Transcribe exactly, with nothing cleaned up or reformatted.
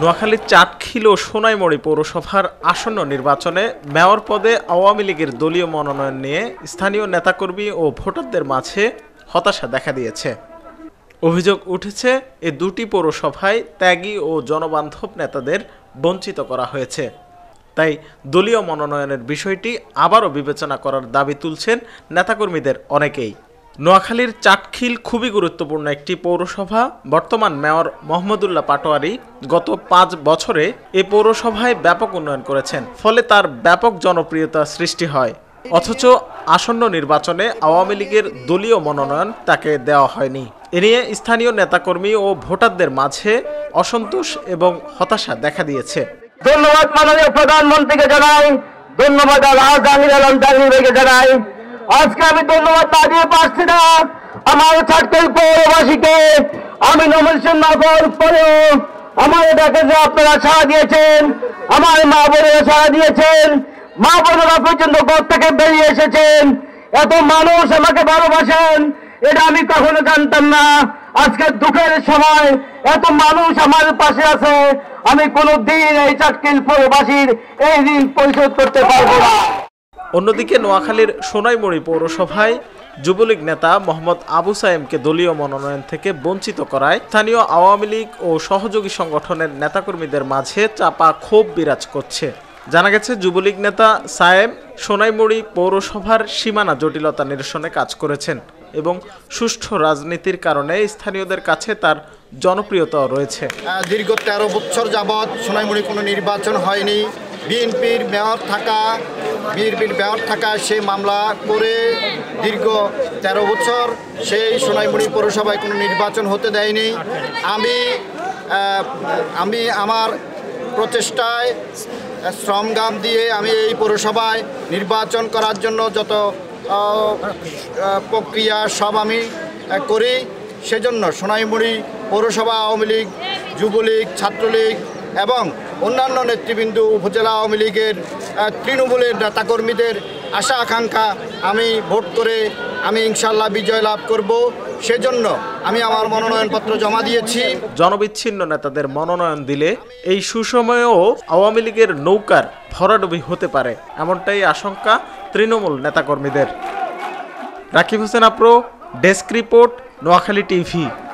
নোয়াখালীর চাটখিল ও সোনাইমুড়ি পৌরসভার আসন্ন নির্বাচনে মেয়র পদে আওয়ামী লীগের দলীয় মনোনয়ন নিয়ে স্থানীয় নেতাকর্মী ও ভোটারদের মাঝে হতাশা দেখা দিয়েছে। অভিযোগ উঠেছে এ দুটি পৌরসভায় ত্যাগী ও জনবান্ধব নেতাদের বঞ্চিত করা হয়েছে। তাই দলীয় মনোনয়নের বিষয়টি আবারও বিবেচনা করার দাবি তুলছেন নেতাকর্মীদের অনেকেই। নোয়াখালীর চাটখিল খুবই গুরুত্বপূর্ণ একটি পৌরসভা। বর্তমান মেয়র মোহাম্মদুল্লাহ পাটোয়ারি গত পাঁচ বছরে এ পৌরসভায় ব্যাপক উন্নয়ন করেছেন, ফলে তার ব্যাপক জনপ্রিয়তা সৃষ্টি হয়। অথচ আসন্ন নির্বাচনে আওয়ামী লীগের দলীয় মনোনয়ন তাকে দেওয়া হয়নি। এ নিয়ে স্থানীয় নেতাকর্মী ও ভোটারদের মাঝে অসন্তোষ এবং হতাশা দেখা দিয়েছে। ধন্যবাদ মাননীয় প্রধানমন্ত্রীকে জানাই, ধন্যবাদ রাজধানীকে জানাই। আজকে আমি ধন্যবাদ দিয়ে পারছি না আমার চাটখিল পৌরবাসীকে। আমি নমিনেশন না পাওয়ার পরেও আমার এটাকে যে আপনারা সাড়া দিয়েছেন, আমার মা বোনেরা সাড়া দিয়েছেন, মা বোনেরা পর্যন্ত ঘর থেকে বেরিয়ে এসেছেন, এত মানুষ আমাকে ভালোবাসেন এটা আমি কখনো জানতাম না। আজকে দুঃখের সময় এত মানুষ আমার পাশে আছে, আমি কোনোদিন এই চাটখিল পৌরবাসীর এই ঋণ পরিশোধ করতে পারবো না। অন্যদিকে নোয়াখালীর সোনাইমুড়ি পৌরসভায় যুবলীগ নেতা মোহাম্মদ আবু সায়েমকে দলীয় মনোনয়ন থেকে বঞ্চিত করায় স্থানীয় আওয়ামী লীগ ও সহযোগী সংগঠনের নেতাকর্মীদের মাঝে চাপা ক্ষোভ বিরাজ করছে। জানা গেছে, যুবলীগ নেতা সায়েম সোনাইমুড়ি পৌরসভার সীমানা জটিলতা নিরসনে কাজ করেছেন এবং সুষ্ঠু রাজনীতির কারণে স্থানীয়দের কাছে তার জনপ্রিয়তা রয়েছে। দীর্ঘ তেরো বছর যাবৎ সোনাইমুড়ি কোনো নির্বাচন হয়নি। বিএনপির মেয়র থাকা বিএনপির মেয়র থাকা সে মামলা করে দীর্ঘ তেরো বছর সেই সোনাইমুড়ি পৌরসভায় কোনো নির্বাচন হতে দেয়নি। আমি আমি আমার প্রচেষ্টায় শ্রমগাম দিয়ে আমি এই পৌরসভায় নির্বাচন করার জন্য যত প্রক্রিয়া সব আমি করি। সেজন্য সোনাইমুড়ি পৌরসভা আওয়ামী লীগ, যুবলীগ, ছাত্রলীগ এবং অন্যান্য নেতৃবৃন্দ, উপজেলা আওয়ামী লীগের তৃণমূলের নেতাকর্মীদের আশা আকাঙ্ক্ষা আমি ভোট করে আমি ইনশাল্লাহ বিজয় লাভ করব। সেজন্য আমি আমার মনোনয়নপত্র জমা দিয়েছি। জনবিচ্ছিন্ন নেতাদের মনোনয়ন দিলে এই সুসময়েও আওয়ামী লীগের নৌকার ভরাডুবি হতে পারে, এমনটাই আশঙ্কা তৃণমূল নেতাকর্মীদের। রাকিব হোসেন আপ্রো, ডেস্ক রিপোর্ট, নোয়াখালী টিভি।